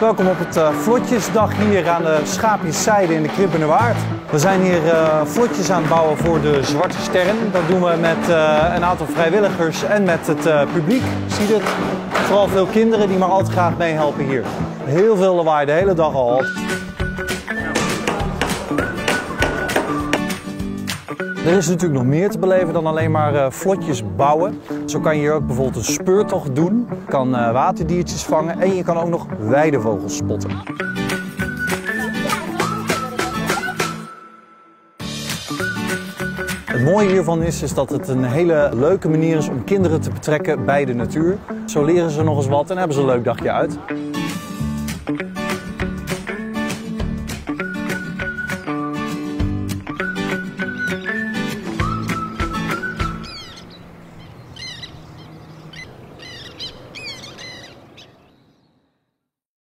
Welkom op het vlotjesdag hier aan de Schaapjeszijde in de Krimpenerwaard. We zijn hier vlotjes aan het bouwen voor de Zwarte Stern. Dat doen we met een aantal vrijwilligers en met het publiek. Je ziet het, vooral veel kinderen die maar altijd graag meehelpen hier. Heel veel lawaai, de hele dag al. Er is natuurlijk nog meer te beleven dan alleen maar vlotjes bouwen. Zo kan je hier ook bijvoorbeeld een speurtocht doen. Je kan waterdiertjes vangen en je kan ook nog weidevogels spotten. Het mooie hiervan is dat het een hele leuke manier is om kinderen te betrekken bij de natuur. Zo leren ze nog eens wat en hebben ze een leuk dagje uit.